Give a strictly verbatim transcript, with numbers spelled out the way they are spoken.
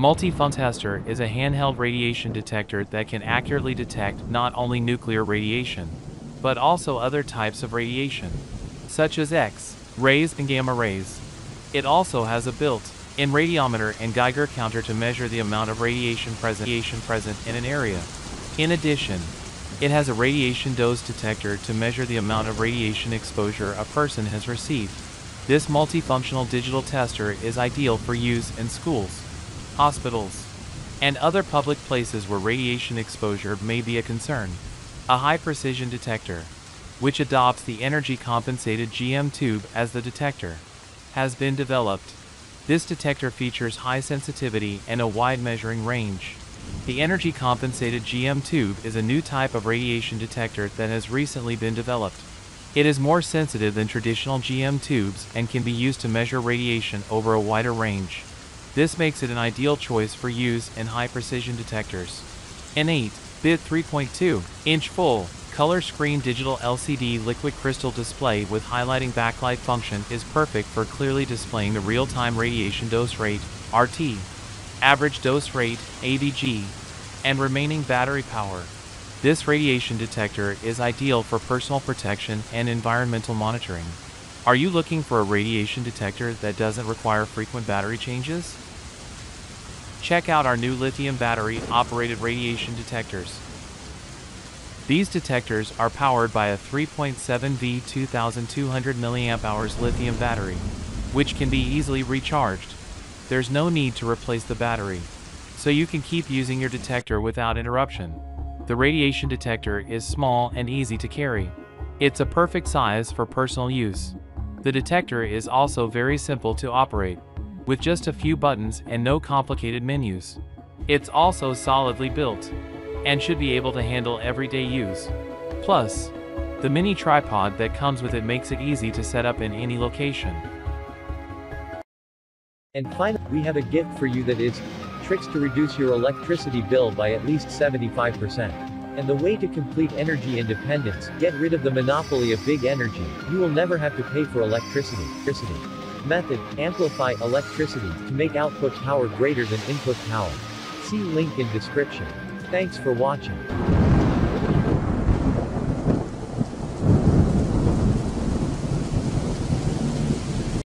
Multifunctastor is a handheld radiation detector that can accurately detect not only nuclear radiation, but also other types of radiation, such as X rays and gamma rays. It also has a built-in radiometer and Geiger counter to measure the amount of radiation present in an area. In addition, it has a radiation dose detector to measure the amount of radiation exposure a person has received. This multifunctional digital tester is ideal for use in schools, hospitals, and other public places where radiation exposure may be a concern. A high-precision detector, which adopts the energy-compensated G M tube as the detector, has been developed. This detector features high sensitivity and a wide measuring range. The energy-compensated G M tube is a new type of radiation detector that has recently been developed. It is more sensitive than traditional G M tubes and can be used to measure radiation over a wider range. This makes it an ideal choice for use in high-precision detectors. An eight bit three point two inch full color screen digital L C D liquid crystal display with highlighting backlight function is perfect for clearly displaying the real-time radiation dose rate, R T, average dose rate, A D G, and remaining battery power. This radiation detector is ideal for personal protection and environmental monitoring. Are you looking for a radiation detector that doesn't require frequent battery changes? Check out our new lithium battery-operated radiation detectors. These detectors are powered by a three point seven volt two thousand two hundred mAh lithium battery, which can be easily recharged. There's no need to replace the battery, so you can keep using your detector without interruption. The radiation detector is small and easy to carry. It's a perfect size for personal use. The detector is also very simple to operate, with just a few buttons and no complicated menus. It's also solidly built and should be able to handle everyday use. Plus, the mini tripod that comes with it makes it easy to set up in any location. And finally, we have a gift for you that is tricks to reduce your electricity bill by at least seventy-five percent. And the way to complete energy independence, get rid of the monopoly of big energy. You will never have to pay for electricity. Method: amplify electricity to make output power greater than input power. See link in description. Thanks for watching.